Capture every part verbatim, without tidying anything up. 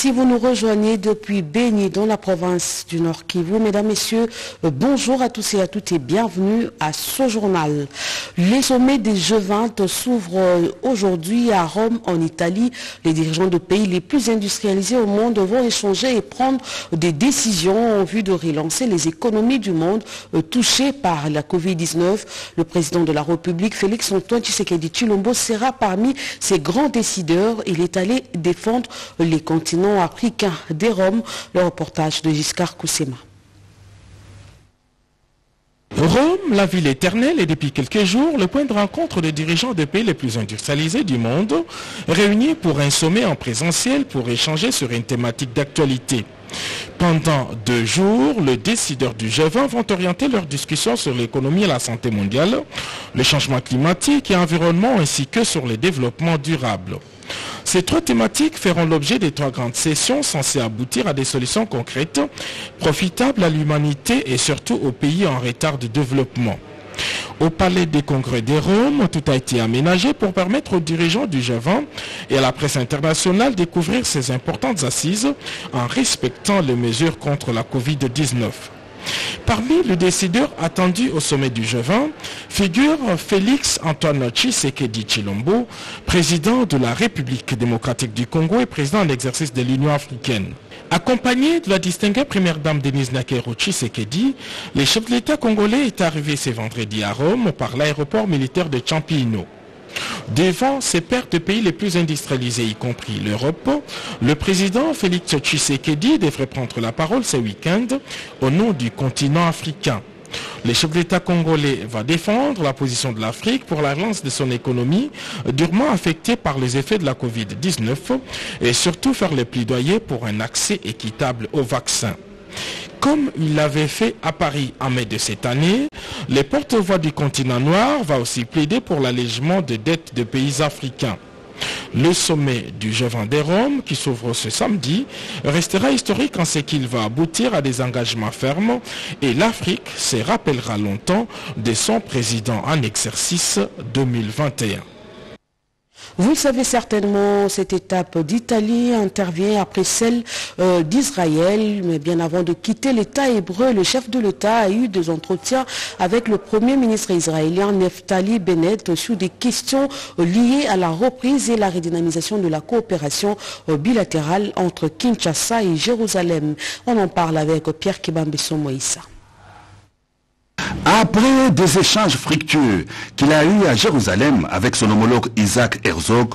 si vous nous rejoignez depuis Beni dans la province du Nord Kivu, mesdames, messieurs, bonjour à tous et à toutes et bienvenue à ce journal. Les sommets des G vingt s'ouvrent aujourd'hui à Rome, en Italie. Les dirigeants de pays les plus industrialisés au monde vont échanger et prendre des décisions en vue de relancer les économies du monde touchées par la Covid dix-neuf. Le président de la République, Félix Antoine Tshisekedi Chilombo, sera parmi ces grands décideurs. Il est allé défendre les continents africains des Roms. Le reportage de Giscard Coussema. Rome, la ville éternelle, et depuis quelques jours, le point de rencontre des dirigeants des pays les plus industrialisés du monde, réunis pour un sommet en présentiel pour échanger sur une thématique d'actualité. Pendant deux jours, les décideurs du G vingt vont orienter leurs discussions sur l'économie et la santé mondiale, le changement climatique et environnement, ainsi que sur le développement durable. Ces trois thématiques feront l'objet des trois grandes sessions censées aboutir à des solutions concrètes, profitables à l'humanité et surtout aux pays en retard de développement. Au palais des congrès de Rome, tout a été aménagé pour permettre aux dirigeants du G vingt et à la presse internationale de couvrir ces importantes assises en respectant les mesures contre la Covid dix-neuf. Parmi les décideurs attendus au sommet du G vingt figure Félix Antoine Tshisekedi Chilombo, président de la République démocratique du Congo et président en exercice de l'Union africaine. Accompagné de la distinguée première dame Denise Nakero Tshisekedi, le chef de l'État congolais est arrivé ce vendredi à Rome par l'aéroport militaire de Ciampino. Devant ses pairs de pays les plus industrialisés, y compris l'Europe, le président Félix Tshisekedi devrait prendre la parole ce week-end au nom du continent africain. Le chef de l'État congolais va défendre la position de l'Afrique pour la relance de son économie durement affectée par les effets de la Covid dix-neuf et surtout faire le plaidoyer pour un accès équitable aux vaccins. Comme il l'avait fait à Paris en mai de cette année, le porte-voix du continent noir va aussi plaider pour l'allègement des dettes de pays africains. Le sommet du G vingt de Rome, qui s'ouvre ce samedi, restera historique en ce qu'il va aboutir à des engagements fermes et l'Afrique se rappellera longtemps de son président en exercice deux mille vingt et un. Vous le savez certainement, cette étape d'Italie intervient après celle euh, d'Israël. Mais bien avant de quitter l'État hébreu, le chef de l'État a eu des entretiens avec le premier ministre israélien Naftali Bennett sur des questions liées à la reprise et la redynamisation de la coopération bilatérale entre Kinshasa et Jérusalem. On en parle avec Pierre Kibambeson-Moïssa. Après des échanges fructueux qu'il a eus à Jérusalem avec son homologue Isaac Herzog,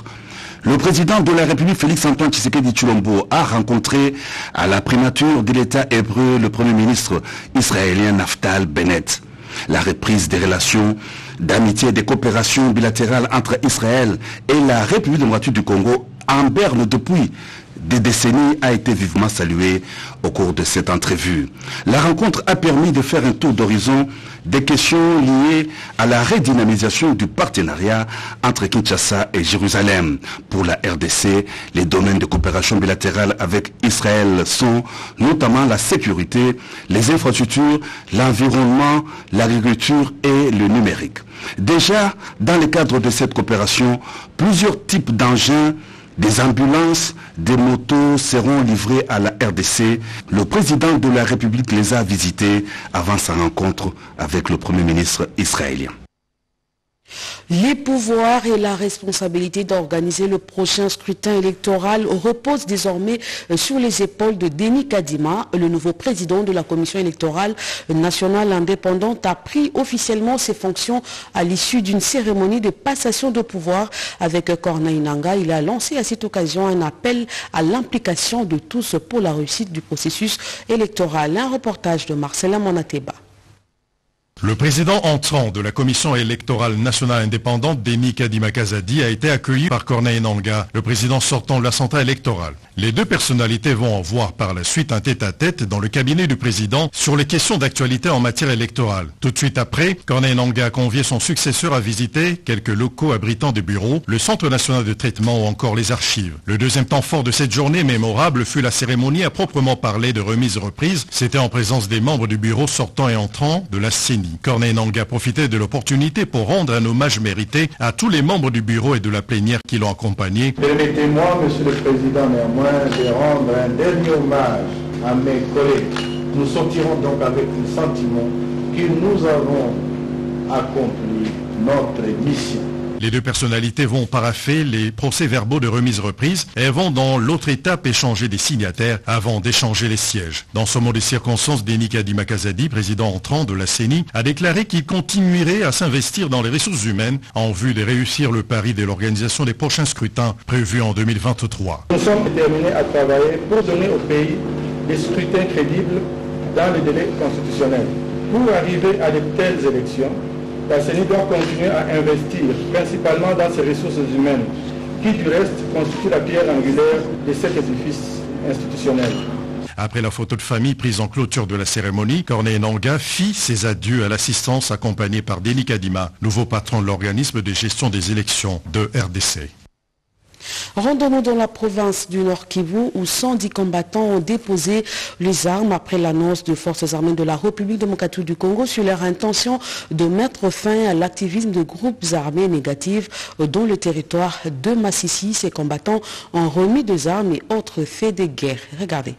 le président de la République Félix-Antoine Tshisekedi Chilombo a rencontré à la primature de l'État hébreu le premier ministre israélien Naftali Bennett. La reprise des relations d'amitié et de coopération bilatérale entre Israël et la République démocratique du Congo en berne depuis des décennies a été vivement saluée au cours de cette entrevue. La rencontre a permis de faire un tour d'horizon des questions liées à la redynamisation du partenariat entre Kinshasa et Jérusalem. Pour la R D C, les domaines de coopération bilatérale avec Israël sont notamment la sécurité, les infrastructures, l'environnement, l'agriculture et le numérique. Déjà, dans le cadre de cette coopération, plusieurs types d'engins, des ambulances, des motos seront livrées à la R D C. Le président de la République les a visités avant sa rencontre avec le premier ministre israélien. Les pouvoirs et la responsabilité d'organiser le prochain scrutin électoral reposent désormais sur les épaules de Denis Kadima. Le nouveau président de la Commission électorale nationale indépendante a pris officiellement ses fonctions à l'issue d'une cérémonie de passation de pouvoir avec Corneille Nanga. Il a lancé à cette occasion un appel à l'implication de tous pour la réussite du processus électoral. Un reportage de Marcel Amonateba. Le président entrant de la Commission électorale nationale indépendante, Denis Kadima Kazadi, a été accueilli par Corneille Nanga, le président sortant de la centrale électorale. Les deux personnalités vont en voir par la suite un tête-à-tête dans le cabinet du président sur les questions d'actualité en matière électorale. Tout de suite après, Corneille Nanga a convié son successeur à visiter quelques locaux abritant des bureaux, le Centre national de traitement ou encore les archives. Le deuxième temps fort de cette journée mémorable fut la cérémonie à proprement parler de remise-reprise. C'était en présence des membres du bureau sortant et entrant de la C E N I. Corneille Nanga a profité de l'opportunité pour rendre un hommage mérité à tous les membres du bureau et de la plénière qui l'ont accompagné. Permettez-moi, Monsieur le Président, néanmoins, de rendre un dernier hommage à mes collègues. Nous sortirons donc avec le sentiment que nous avons accompli notre mission. Les deux personnalités vont paraffer les procès-verbaux de remise-reprise et vont dans l'autre étape échanger des signataires avant d'échanger les sièges. Dans ce mot de circonstances, Denis Kadima Kazadi, président entrant de la C E N I, a déclaré qu'il continuerait à s'investir dans les ressources humaines en vue de réussir le pari de l'organisation des prochains scrutins prévus en deux mille vingt-trois. Nous sommes déterminés à travailler pour donner au pays des scrutins crédibles dans les délais constitutionnels. Pour arriver à de telles élections, la C E N I doit continuer à investir, principalement dans ses ressources humaines, qui du reste constituent la pierre angulaire de cet édifice institutionnel. Après la photo de famille prise en clôture de la cérémonie, Corneille Nanga fit ses adieux à l'assistance accompagnée par Denis Kadima, nouveau patron de l'organisme de gestion des élections de R D C. Rendons-nous dans la province du Nord-Kivu où cent dix combattants ont déposé les armes après l'annonce des forces armées de la République démocratique du Congo sur leur intention de mettre fin à l'activisme de groupes armés négatifs dans le territoire de Masisi. Ces combattants ont remis des armes et autres faits de guerre. Regardez.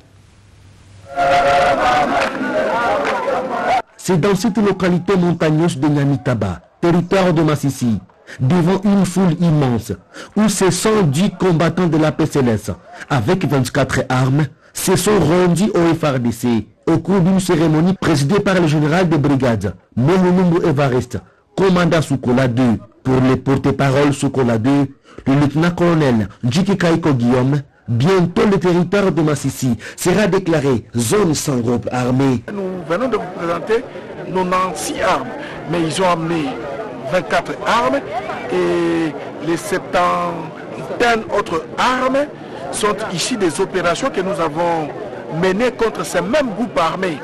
C'est dans cette localité montagneuse de Nyamitaba, territoire de Masisi, devant une foule immense, où ces cent dix combattants de la P C L S, avec vingt-quatre armes, se sont rendus au F A R D C au cours d'une cérémonie présidée par le général de brigade, Monoumbo Evariste, commandant Soukola deux. Pour les porte-parole Soukola deux, le lieutenant-colonel Jiki Kaiko Guillaume, bientôt le territoire de Masisi sera déclaré zone sans groupe armé. Nous venons de vous présenter nos six armes, mais ils ont amené vingt-quatre armes et les soixante-dix autres armes sont ici des opérations que nous avons menées contre ces mêmes groupes armés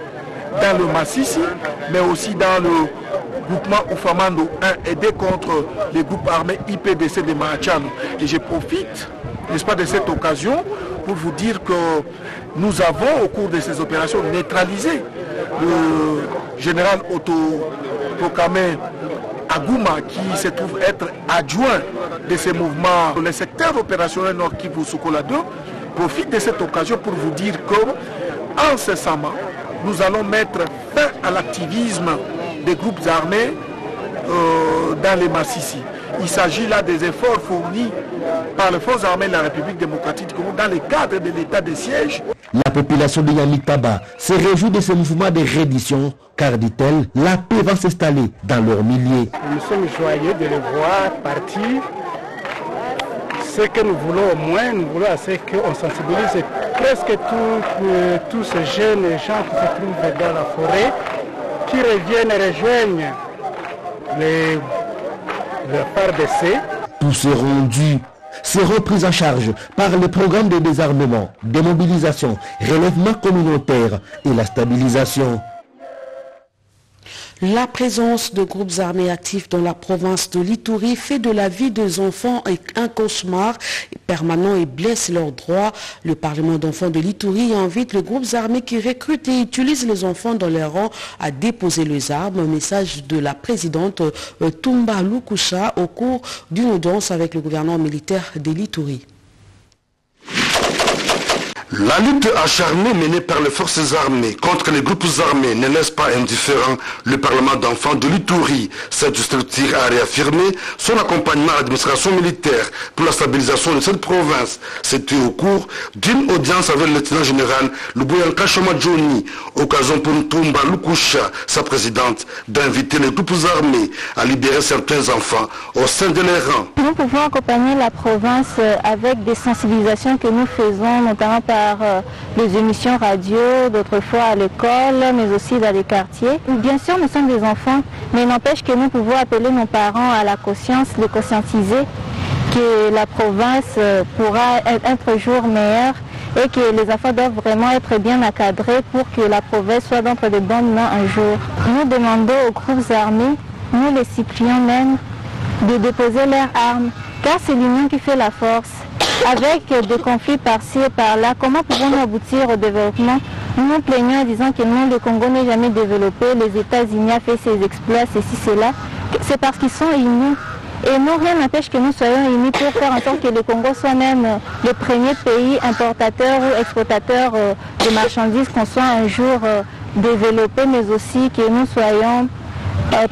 dans le Masisi, mais aussi dans le groupement Oufamando un et deux contre les groupes armés I P D C de Mahachano. Et je profite, n'est-ce pas, de cette occasion pour vous dire que nous avons, au cours de ces opérations, neutralisé le général Otto Pokamé Agouma, qui se trouve être adjoint de ces mouvements. Le secteur opérationnel Nord-Kivu Soukola deux profite de cette occasion pour vous dire que, incessamment, nous allons mettre fin à l'activisme des groupes armés euh, dans les Masisi. Il s'agit là des efforts fournis par les forces armées de la République démocratique du Congo dans le cadre de l'état de siège. La population de Yamitaba se réjouit de ce mouvement de reddition, car, dit-elle, la paix va s'installer dans leur milieu. Nous sommes joyeux de les voir partir. Ce que nous voulons au moins, nous voulons c'est qu'on sensibilise presque tous ces jeunes gens qui se trouvent dans la forêt, qui reviennent et rejoignent les F A R D C. Tous ces rendus seront pris en charge par les programmes de désarmement, démobilisation, relèvement communautaire et la stabilisation. La présence de groupes armés actifs dans la province de l'Ituri fait de la vie des enfants un cauchemar permanent et blesse leurs droits. Le Parlement d'enfants de l'Ituri invite les groupes armés qui recrutent et utilisent les enfants dans leurs rangs à déposer les armes. Un message de la présidente Ntumba Lukusha au cours d'une audience avec le gouverneur militaire de l'Ituri. La lutte acharnée menée par les forces armées contre les groupes armés ne laisse pas indifférent le Parlement d'enfants de l'Ituri. Cette structure a réaffirmé son accompagnement à l'administration militaire pour la stabilisation de cette province. C'était au cours d'une audience avec le lieutenant général Louboyan Kachoma Djoni, occasion pour Ntumba Lukusha, sa présidente, d'inviter les groupes armés à libérer certains enfants au sein de leurs rangs. Nous pouvons accompagner la province avec des sensibilisations que nous faisons, notamment par les émissions radio, d'autres fois à l'école, mais aussi dans les quartiers. Bien sûr, nous sommes des enfants, mais n'empêche que nous pouvons appeler nos parents à la conscience, les conscientiser que la province pourra être un toujours meilleure et que les enfants doivent vraiment être bien encadrés pour que la province soit d'entre de bonnes mains un jour. Nous demandons aux groupes armés, nous les supplions même, de déposer leurs armes, car c'est l'union qui fait la force. Avec des conflits par-ci et par-là, comment pouvons-nous aboutir au développement Nous nous plaignons en disant que non, le Congo n'est jamais développé, les États-Unis ont fait ses exploits, ceci, cela. C'est parce qu'ils sont unis. Et non, rien n'empêche que nous soyons unis pour faire en sorte que le Congo soit même le premier pays importateur ou exportateur de marchandises, qu'on soit un jour développé, mais aussi que nous soyons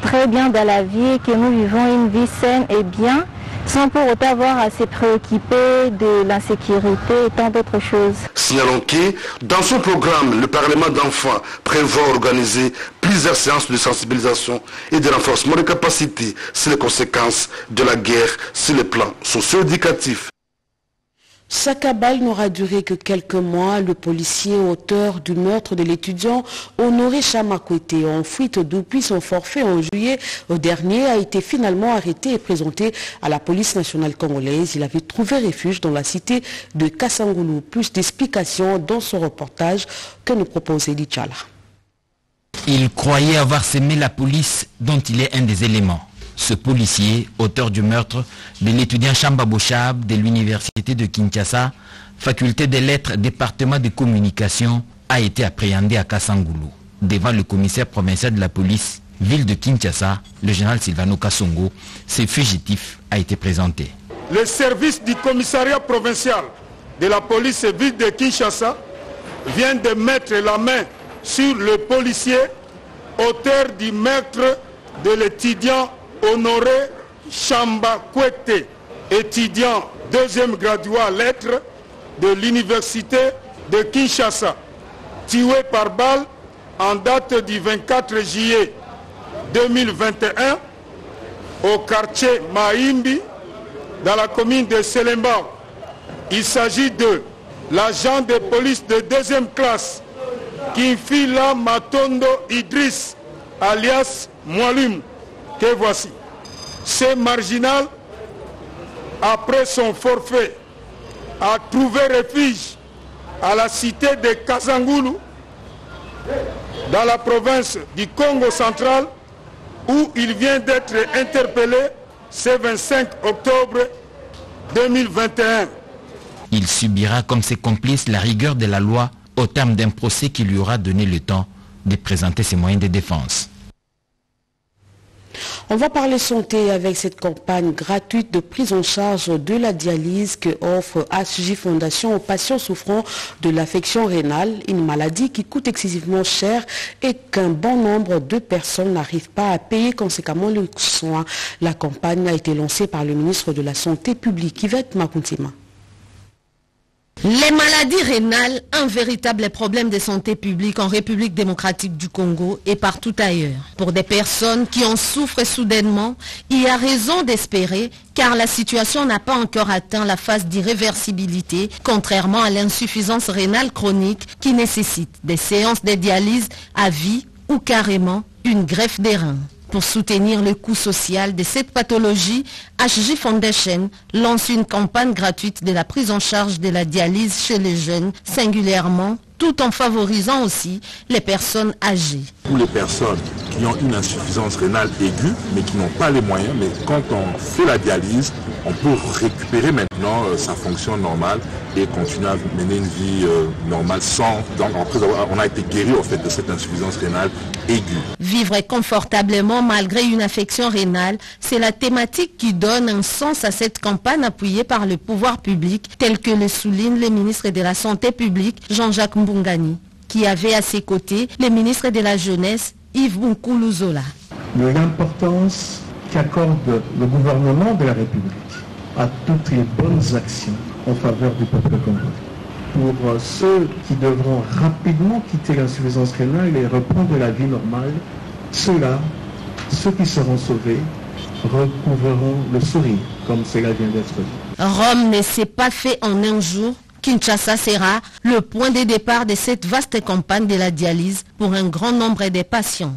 très bien dans la vie, que nous vivons une vie saine et bien, sans pour autant avoir à se préoccuper de l'insécurité et tant d'autres choses. Signalons que, dans son programme, le Parlement d'enfants prévoit organiser plusieurs séances de sensibilisation et de renforcement des capacités sur les conséquences de la guerre sur le plan socio-éducatif. Sa cabale n'aura duré que quelques mois. Le policier auteur du meurtre de l'étudiant Honoré Chamba Kwete, en fuite depuis son forfait en juillet dernier, a été finalement arrêté et présenté à la police nationale congolaise. Il avait trouvé refuge dans la cité de Kassangoulou. Plus d'explications dans ce reportage que nous propose Eli Tchala. Il croyait avoir semé la police dont il est un des éléments. Ce policier, auteur du meurtre de l'étudiant Chamba Bochab de l'université de Kinshasa, faculté des lettres, département de communication, a été appréhendé à Kassangoulou. Devant le commissaire provincial de la police, ville de Kinshasa, le général Silvano Kasongo, ce fugitif a été présenté. Les services du commissariat provincial de la police et ville de Kinshasa viennent de mettre la main sur le policier, auteur du meurtre de l'étudiant Honoré Chamba Kwete, étudiant deuxième graduat lettres de l'université de Kinshasa, tué par balle en date du vingt-quatre juillet deux mille vingt et un au quartier Mahimbi dans la commune de Selemba. Il s'agit de l'agent de police de deuxième classe Kinfila Matondo Idris, alias Mwalum. Que voici. Ce marginal, après son forfait, a trouvé refuge à la cité de Kassangoulou, dans la province du Congo central, où il vient d'être interpellé ce vingt-cinq octobre deux mille vingt et un. Il subira comme ses complices la rigueur de la loi au terme d'un procès qui lui aura donné le temps de présenter ses moyens de défense. On va parler santé avec cette campagne gratuite de prise en charge de la dialyse que offre H J Fondation aux patients souffrant de l'affection rénale, une maladie qui coûte excessivement cher et qu'un bon nombre de personnes n'arrivent pas à payer conséquemment le soin. La campagne a été lancée par le ministre de la Santé publique, Yvette Makuntima. Les maladies rénales, un véritable problème de santé publique en République démocratique du Congo et partout ailleurs. Pour des personnes qui en souffrent soudainement, il y a raison d'espérer car la situation n'a pas encore atteint la phase d'irréversibilité, contrairement à l'insuffisance rénale chronique qui nécessite des séances de dialyse à vie ou carrément une greffe des reins. Pour soutenir le coût social de cette pathologie, H J Foundation lance une campagne gratuite de la prise en charge de la dialyse chez les jeunes, singulièrement, tout en favorisant aussi les personnes âgées. Pour les personnes qui ont une insuffisance rénale aiguë, mais qui n'ont pas les moyens, mais quand on fait la dialyse, on peut récupérer maintenant euh, sa fonction normale et continuer à mener une vie euh, normale sans... Donc, après, on a été guéri en fait de cette insuffisance rénale aiguë. Vivre confortablement malgré une affection rénale, c'est la thématique qui donne un sens à cette campagne appuyée par le pouvoir public, tel que le souligne le ministre de la Santé publique, Jean-Jacques Mbou, qui avait à ses côtés le ministre de la Jeunesse, Yves Moukouluzola. L'importance qu'accorde le gouvernement de la République à toutes les bonnes actions en faveur du peuple congolais. Pour ceux qui devront rapidement quitter l'insuffisance rénale et reprendre la vie normale, ceux-là, ceux qui seront sauvés, recouvriront le sourire, comme cela vient d'être dit. Rome ne s'est pas fait en un jour. Kinshasa sera le point de départ de cette vaste campagne de la dialyse pour un grand nombre de patients.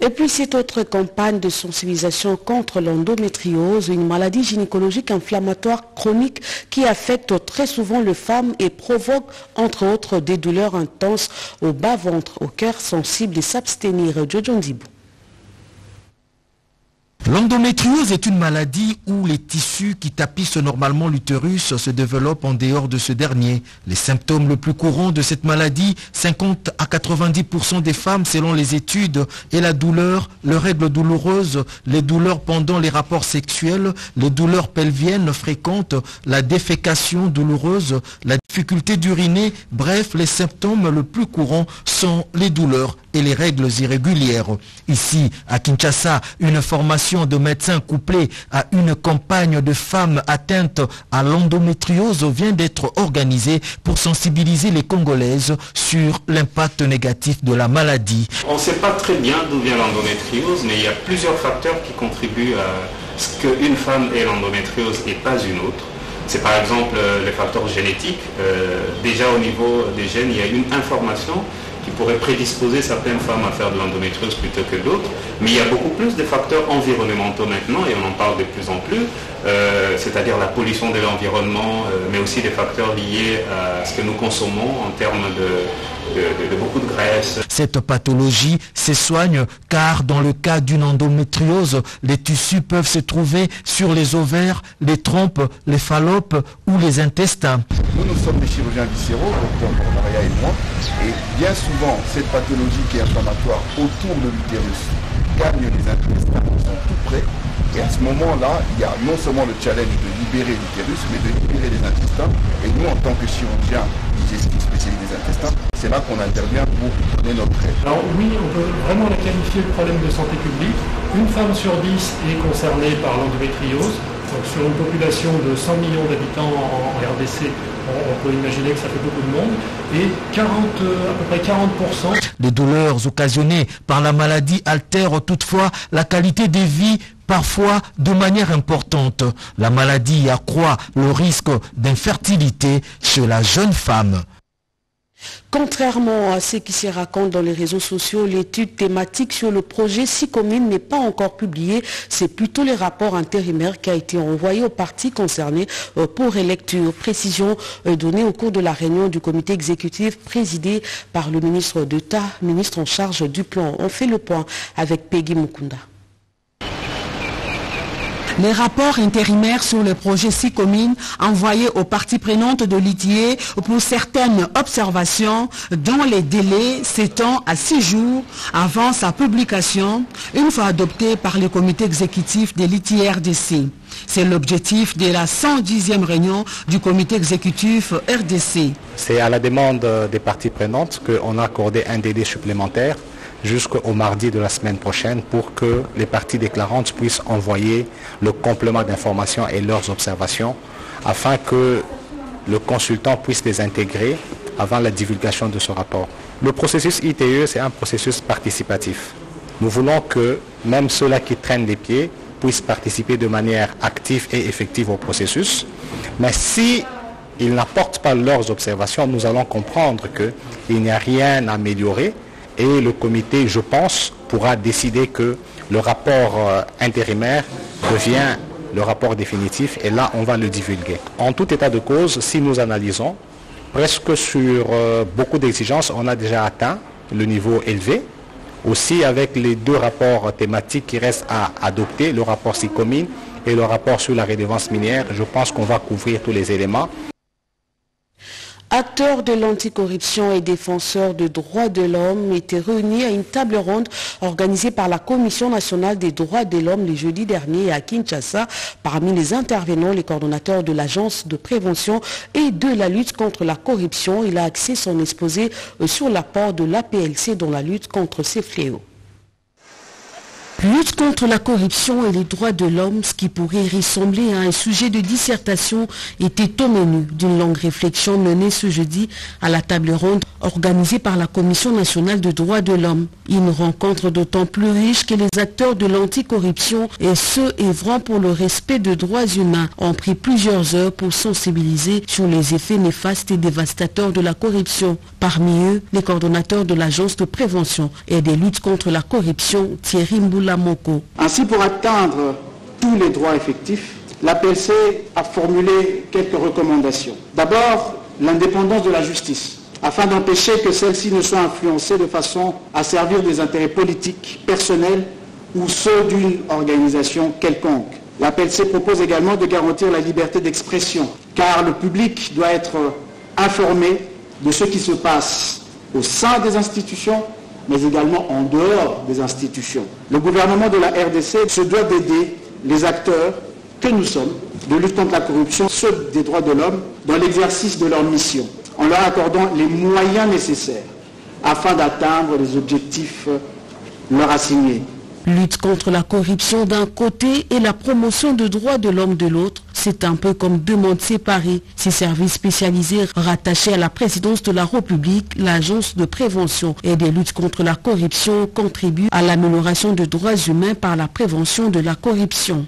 Et puis cette autre campagne de sensibilisation contre l'endométriose, une maladie gynécologique inflammatoire chronique qui affecte très souvent les femmes et provoque entre autres des douleurs intenses au bas-ventre, au cœur sensible et s'abstenir. John Dibo. L'endométriose est une maladie où les tissus qui tapissent normalement l'utérus se développent en dehors de ce dernier. Les symptômes les plus courants de cette maladie, cinquante à quatre-vingt-dix pour cent des femmes selon les études, est la douleur, les règles douloureuses, les douleurs pendant les rapports sexuels, les douleurs pelviennes fréquentes, la défécation douloureuse, la difficulté d'uriner. Bref, les symptômes les plus courants sont les douleurs et les règles irrégulières. Ici, à Kinshasa, une formation de médecins couplée à une campagne de femmes atteintes à l'endométriose vient d'être organisée pour sensibiliser les Congolaises sur l'impact négatif de la maladie. On ne sait pas très bien d'où vient l'endométriose, mais il y a plusieurs facteurs qui contribuent à ce qu'une femme ait l'endométriose et pas une autre. C'est par exemple les facteurs génétiques. Euh, déjà au niveau des gènes, il y a une information qui pourrait prédisposer certaines femmes à faire de l'endométriose plutôt que d'autres. Mais il y a beaucoup plus de facteurs environnementaux maintenant, et on en parle de plus en plus, euh, c'est-à-dire la pollution de l'environnement, euh, mais aussi des facteurs liés à ce que nous consommons en termes de, de, de, de beaucoup de graisse. Cette pathologie se soigne car dans le cas d'une endométriose, les tissus peuvent se trouver sur les ovaires, les trompes, les phallopes ou les intestins. Nous, nous sommes des chirurgiens viscéraux, donc Maria et moi, et bien sûr, souvent, cette pathologie qui est inflammatoire autour de l'utérus gagne les intestins qui sont tout près. Et à ce moment-là, il y a non seulement le challenge de libérer l'utérus, mais de libérer les intestins. Et nous, en tant que chirurgiens digestifs spécialisés des intestins, c'est là qu'on intervient pour donner notre aide. Alors oui, on peut vraiment la qualifier de problème de santé publique. Une femme sur dix est concernée par l'endométriose. Donc sur une population de cent millions d'habitants en R D C, on peut imaginer que ça fait beaucoup de monde. Et quarante, à peu près quarante pour cent. Les douleurs occasionnées par la maladie altèrent toutefois la qualité de vie, parfois de manière importante. La maladie accroît le risque d'infertilité chez la jeune femme. Contrairement à ce qui se raconte dans les réseaux sociaux, l'étude thématique sur le projet six communes n'est pas encore publiée. C'est plutôt le rapport intérimaire qui a été envoyé aux parties concernées pour relecture. Précision donnée au cours de la réunion du comité exécutif présidé par le ministre d'État, ministre en charge du plan. On fait le point avec Peggy Mukunda. Les rapports intérimaires sur le projet six communes envoyés aux parties prenantes de l'I T I E pour certaines observations dont les délais s'étendent à six jours avant sa publication, une fois adopté par le comité exécutif de l'I T I E R D C. C'est l'objectif de la cent dixième réunion du comité exécutif R D C. C'est à la demande des parties prenantes qu'on a accordé un délai supplémentaire jusqu'au mardi de la semaine prochaine pour que les parties déclarantes puissent envoyer le complément d'informations et leurs observations afin que le consultant puisse les intégrer avant la divulgation de ce rapport. Le processus I T E, c'est un processus participatif. Nous voulons que même ceux-là qui traînent les pieds puissent participer de manière active et effective au processus. Mais si ils n'apportent pas leurs observations, nous allons comprendre qu'il n'y a rien à améliorer. Et le comité, je pense, pourra décider que le rapport intérimaire devient le rapport définitif et là, on va le divulguer. En tout état de cause, si nous analysons, presque sur beaucoup d'exigences, on a déjà atteint le niveau élevé. Aussi, avec les deux rapports thématiques qui restent à adopter, le rapport Sicomine et le rapport sur la redevance minière, je pense qu'on va couvrir tous les éléments. Acteurs de l'anticorruption et défenseurs de droits de l'homme étaient réunis à une table ronde organisée par la Commission nationale des droits de l'homme le jeudi dernier à Kinshasa. Parmi les intervenants, les coordonnateurs de l'Agence de prévention et de la lutte contre la corruption, il a axé son exposé sur l'apport de l'A P L C dans la lutte contre ces fléaux. Lutte contre la corruption et les droits de l'homme, ce qui pourrait ressembler à un sujet de dissertation, était au menu d'une longue réflexion menée ce jeudi à la table ronde organisée par la Commission nationale des droits de l'homme. Une rencontre d'autant plus riche que les acteurs de l'anticorruption et ceux œuvrant pour le respect des droits humains ont pris plusieurs heures pour sensibiliser sur les effets néfastes et dévastateurs de la corruption. Parmi eux, les coordonnateurs de l'Agence de prévention et des luttes contre la corruption, Thierry Mboula. Ainsi, pour atteindre tous les droits effectifs, l'A P L C a formulé quelques recommandations. D'abord, l'indépendance de la justice, afin d'empêcher que celle-ci ne soit influencée de façon à servir des intérêts politiques, personnels ou ceux d'une organisation quelconque. La P L C propose également de garantir la liberté d'expression, car le public doit être informé de ce qui se passe au sein des institutions, mais également en dehors des institutions. Le gouvernement de la R D C se doit d'aider les acteurs que nous sommes de lutte contre la corruption, ceux des droits de l'homme, dans l'exercice de leur mission, en leur accordant les moyens nécessaires afin d'atteindre les objectifs leur assignés. Lutte contre la corruption d'un côté et la promotion des droits de l'homme de l'autre, c'est un peu comme deux mondes séparés. Ces services spécialisés rattachés à la présidence de la République, l'agence de prévention et des luttes contre la corruption contribuent à l'amélioration des droits humains par la prévention de la corruption.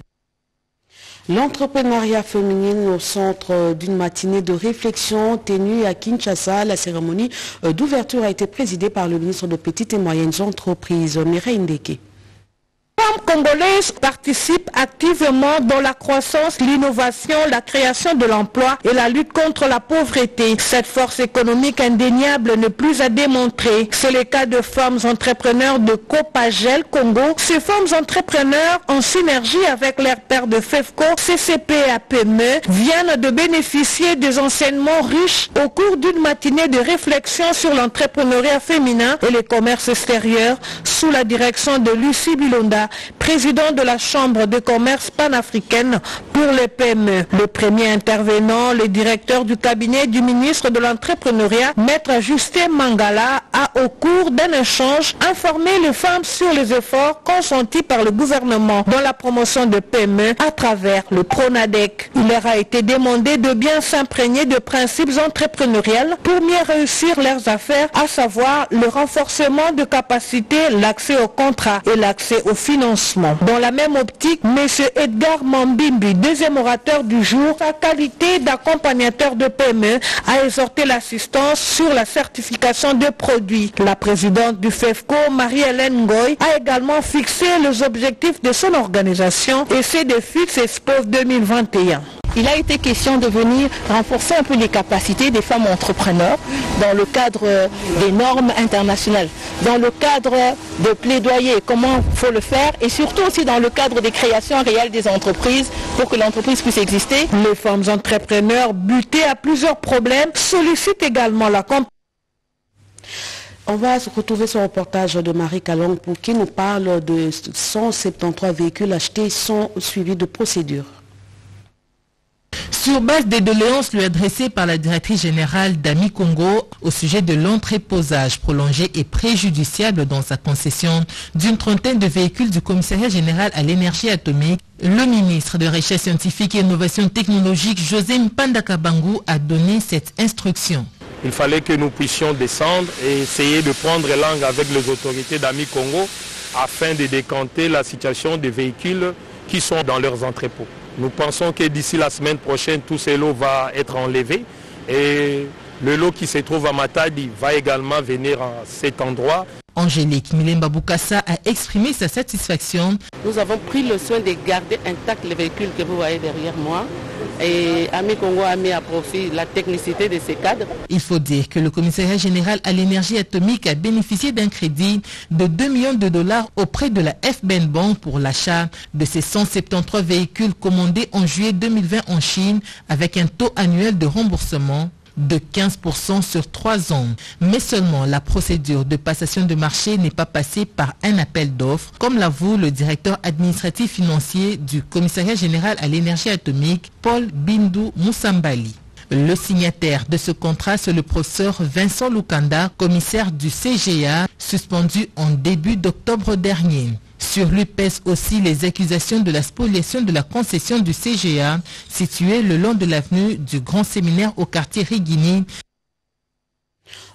L'entrepreneuriat féminin au centre d'une matinée de réflexion tenue à Kinshasa. La cérémonie d'ouverture a été présidée par le ministre des Petites et Moyennes Entreprises, Mireille Ndeke. Les femmes congolaises participent activement dans la croissance, l'innovation, la création de l'emploi et la lutte contre la pauvreté. Cette force économique indéniable n'est plus à démontrer. C'est le cas de femmes entrepreneurs de Copagel Congo. Ces femmes entrepreneurs, en synergie avec leurs pairs de FEFCO, C C P et A P M E, viennent de bénéficier des enseignements riches au cours d'une matinée de réflexion sur l'entrepreneuriat féminin et le commerce extérieur sous la direction de Lucie Bilonda, président de la Chambre de commerce panafricaine pour les P M E. Le premier intervenant, le directeur du cabinet du ministre de l'entrepreneuriat, Maître Justin Mangala, a au cours d'un échange informé les femmes sur les efforts consentis par le gouvernement dans la promotion de P M E à travers le PRONADEC. Il leur a été demandé de bien s'imprégner de principes entrepreneuriels pour mieux réussir leurs affaires, à savoir le renforcement de capacités, l'accès aux contrats et l'accès aux finances. Dans la même optique, M. Edgar Mambimbi, deuxième orateur du jour, sa qualité d'accompagnateur de P M E, a exhorté l'assistance sur la certification de produits. La présidente du FEFCO, Marie-Hélène Ngoy, a également fixé les objectifs de son organisation et ses défis Expo deux mille vingt et un. Il a été question de venir renforcer un peu les capacités des femmes entrepreneurs dans le cadre des normes internationales, dans le cadre de plaidoyer, comment il faut le faire, et surtout aussi dans le cadre des créations réelles des entreprises pour que l'entreprise puisse exister. Les femmes entrepreneurs butées à plusieurs problèmes sollicitent également la compétence. On va se retrouver sur le reportage de Marie Kalong pour qui nous parle de cent soixante-treize véhicules achetés sans suivi de procédure. Sur base des doléances lui adressées par la directrice générale d'Ami Congo au sujet de l'entreposage prolongé et préjudiciable dans sa concession d'une trentaine de véhicules du commissariat général à l'énergie atomique, le ministre de Recherche scientifique et innovation technologique José Mpanda Kabangu a donné cette instruction. Il fallait que nous puissions descendre et essayer de prendre langue avec les autorités d'Ami Congo afin de décanter la situation des véhicules qui sont dans leurs entrepôts. Nous pensons que d'ici la semaine prochaine, tous ces lots vont être enlevés et le lot qui se trouve à Matadi va également venir à cet endroit. Angélique Milemba Bukassa a exprimé sa satisfaction. Nous avons pris le soin de garder intact les véhicules que vous voyez derrière moi. Et Ami Congo a mis à profit la technicité de ces cadres. Il faut dire que le commissariat général à l'énergie atomique a bénéficié d'un crédit de deux millions de dollars auprès de la F B N Bank pour l'achat de ces cent soixante-treize véhicules commandés en juillet deux mille vingt en Chine avec un taux annuel de remboursement de quinze pour cent sur trois ans. Mais seulement la procédure de passation de marché n'est pas passée par un appel d'offres, comme l'avoue le directeur administratif financier du commissariat général à l'énergie atomique, Paul Bindou Moussambali. Le signataire de ce contrat, c'est le professeur Vincent Lukanda, commissaire du C G A, suspendu en début d'octobre dernier. Sur lui pèsent aussi les accusations de la spoliation de la concession du C G A, située le long de l'avenue du Grand Séminaire au quartier Rigini.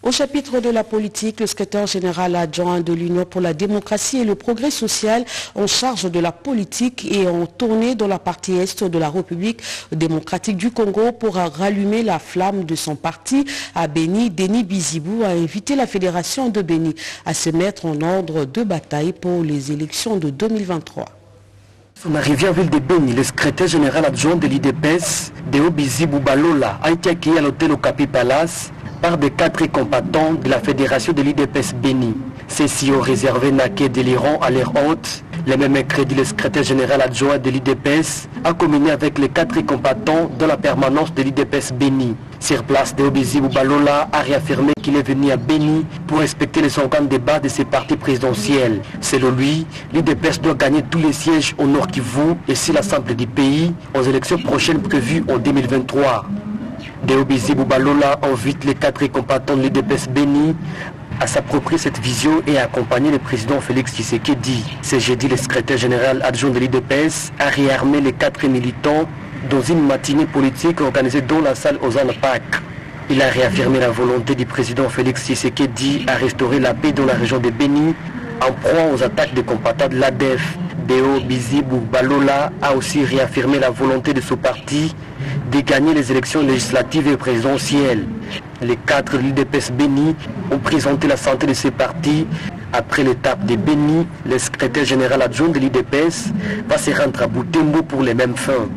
Au chapitre de la politique, le secrétaire général adjoint de l'Union pour la démocratie et le progrès social en charge de la politique et en tournée dans la partie Est de la République démocratique du Congo pour rallumer la flamme de son parti à Beni, Denis Bizibou a invité la Fédération de Beni à se mettre en ordre de bataille pour les élections de deux mille vingt-trois. Son arrivée à ville de Beni, le secrétaire général adjoint de l'I D P S, Deo Bizibou Balola, a été accueilli à l'hôtel Okapi Palace par des quatre combattants de la fédération de l'I D P S Beni. Ceux-ci ont réservé Naké délirant à l'air haute Le même mercredi, le secrétaire général adjoint de l'I D P S a communé avec les quatre combattants de la permanence de l'I D P S Béni. Sur place, Denis Bizibou Balola a réaffirmé qu'il est venu à Béni pour respecter les organes de base de ses partis présidentiels. Selon lui, l'I D P S doit gagner tous les sièges au Nord Kivu et sur l'Assemblée du pays aux élections prochaines prévues en deux mille vingt-trois. Denis Bizibou Balola invite les quatre combattants de l'I D P S Béni à s'approprier cette vision et à accompagner le président Félix Tshisekedi. Ce jeudi, le secrétaire général adjoint de l'I D P S a réarmé les quatre militants dans une matinée politique organisée dans la salle Ozan Park. Il a réaffirmé la volonté du président Félix Tshisekedi à restaurer la paix dans la région de Béni en proie aux attaques des combattants de l'A D F. Denis Bizibou Balola a aussi réaffirmé la volonté de son parti de gagner les élections législatives et présidentielles. Les quatre leaders de Béni ont présenté la santé de ces partis. Après l'étape de Béni, le secrétaire général adjoint de l'I D P S va se rendre à Butembo pour les mêmes fins.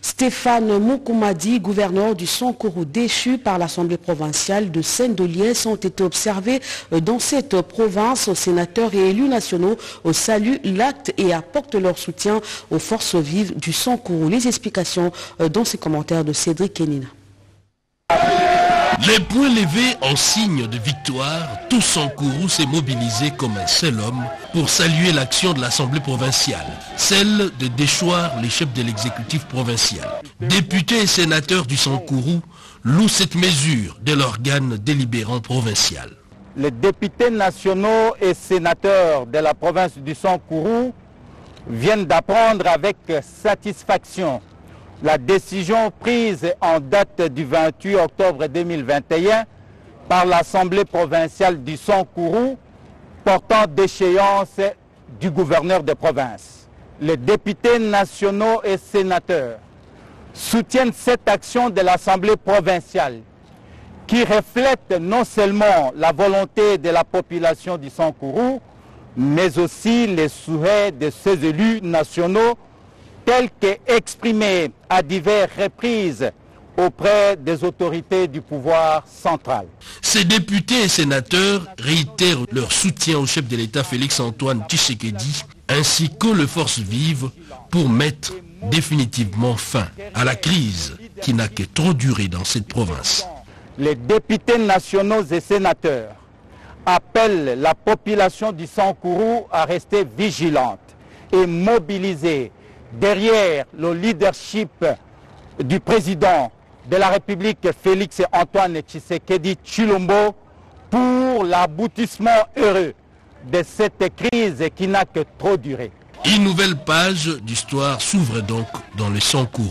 Stéphane Moukoumadi, gouverneur du Sankuru déchu par l'Assemblée provinciale de Saint-Doliens, ont été observés dans cette province. Sénateurs et élus nationaux saluent l'acte et apportent leur soutien aux forces vives du Sankuru. Les explications dans ces commentaires de Cédric Kenina. Les poings levés en signe de victoire, tout Sankuru s'est mobilisé comme un seul homme pour saluer l'action de l'Assemblée provinciale, celle de déchoir les chefs de l'exécutif provincial. Députés et sénateurs du Sankuru louent cette mesure de l'organe délibérant provincial. Les députés nationaux et sénateurs de la province du Sankuru viennent d'apprendre avec satisfaction la décision prise en date du vingt-huit octobre deux mille vingt et un par l'Assemblée provinciale du Sankuru portant déchéance du gouverneur de province. Les députés nationaux et sénateurs soutiennent cette action de l'Assemblée provinciale qui reflète non seulement la volonté de la population du Sankuru, mais aussi les souhaits de ses élus nationaux tel qu'exprimé à diverses reprises auprès des autorités du pouvoir central. Ces députés et sénateurs réitèrent leur soutien au chef de l'État Félix Antoine Tshisekedi ainsi qu'aux forces vives pour mettre définitivement fin à la crise qui n'a que trop duré dans cette province. Les députés nationaux et sénateurs appellent la population du Sankuru à rester vigilante et mobilisée derrière le leadership du président de la République, Félix Antoine Tshisekedi Chilombo, pour l'aboutissement heureux de cette crise qui n'a que trop duré. Une nouvelle page d'histoire s'ouvre donc dans le Sankuru.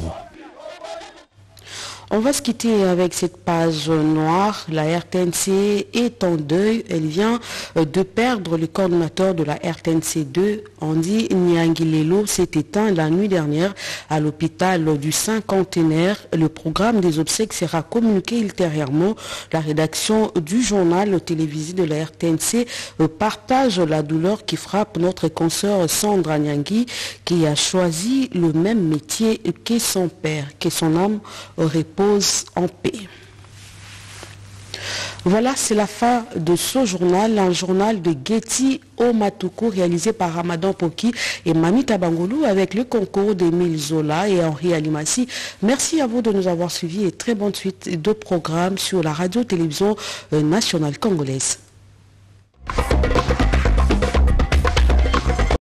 On va se quitter avec cette page noire. La R T N C est en deuil. Elle vient de perdre le coordonnateur de la R T N C deux, Andy Nyangilelo, s'est éteint la nuit dernière à l'hôpital du Cinquantenaire. Le programme des obsèques sera communiqué ultérieurement. La rédaction du journal télévisé de la R T N C partage la douleur qui frappe notre consoeur Sandra Nyangi, qui a choisi le même métier que son père, que son âme repose en paix. Voilà, c'est la fin de ce journal, un journal de Getty Omatuku réalisé par Ramadan Poki et Mami Tabangoulou avec le concours d'Emile Zola et Henri Alimassi. Merci à vous de nous avoir suivis et très bonne suite de programmes sur la radio-télévision nationale congolaise.